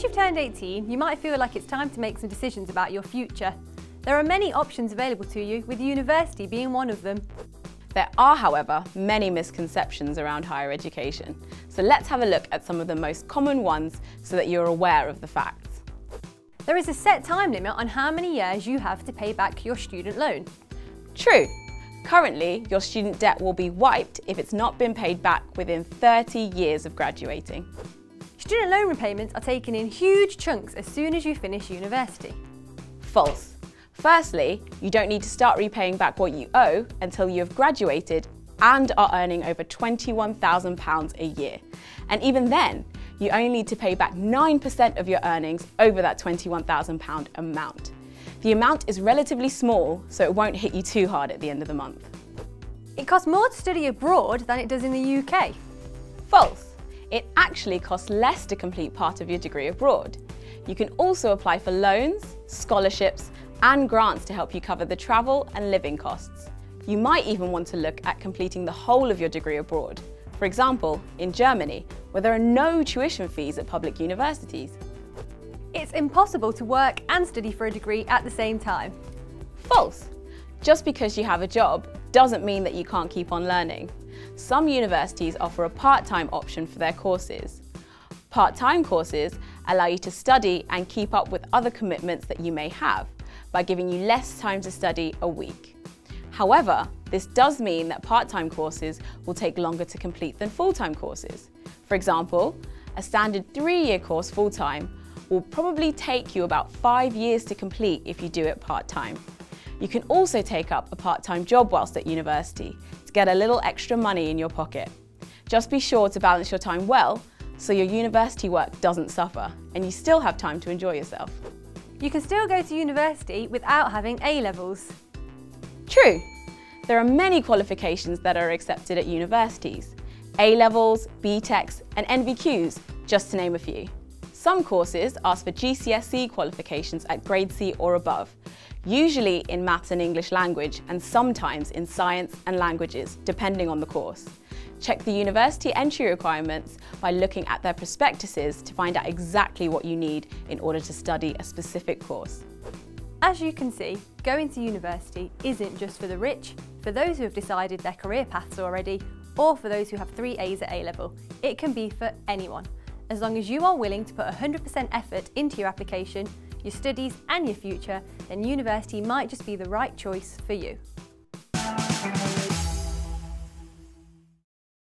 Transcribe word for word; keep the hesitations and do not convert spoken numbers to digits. Once you've turned eighteen, you might feel like it's time to make some decisions about your future. There are many options available to you, with university being one of them. There are, however, many misconceptions around higher education, so let's have a look at some of the most common ones so that you're aware of the facts. There is a set time limit on how many years you have to pay back your student loan. True. Currently, your student debt will be wiped if it's not been paid back within thirty years of graduating. Student loan repayments are taken in huge chunks as soon as you finish university. False. Firstly, you don't need to start repaying back what you owe until you have graduated and are earning over twenty-one thousand pounds a year. And even then, you only need to pay back nine percent of your earnings over that twenty-one thousand pounds amount. The amount is relatively small, so it won't hit you too hard at the end of the month. It costs more to study abroad than it does in the U K. False. It actually costs less to complete part of your degree abroad. You can also apply for loans, scholarships, and grants to help you cover the travel and living costs. You might even want to look at completing the whole of your degree abroad, for example, in Germany, where there are no tuition fees at public universities. It's impossible to work and study for a degree at the same time. False. Just because you have a job doesn't mean that you can't keep on learning. Some universities offer a part-time option for their courses. Part-time courses allow you to study and keep up with other commitments that you may have, by giving you less time to study a week. However, this does mean that part-time courses will take longer to complete than full-time courses. For example, a standard three-year course full-time will probably take you about five years to complete if you do it part-time. You can also take up a part-time job whilst at university to get a little extra money in your pocket. Just be sure to balance your time well so your university work doesn't suffer and you still have time to enjoy yourself. You can still go to university without having A levels. True. There are many qualifications that are accepted at universities. A levels, B TECs and N V Qs, just to name a few. Some courses ask for G C S E qualifications at grade C or above, usually in maths and English language and sometimes in science and languages, depending on the course. Check the university entry requirements by looking at their prospectuses to find out exactly what you need in order to study a specific course. As you can see, going to university isn't just for the rich, for those who have decided their career paths already, or for those who have three A's at A level. It can be for anyone. As long as you are willing to put one hundred percent effort into your application, your studies and your future, then university might just be the right choice for you.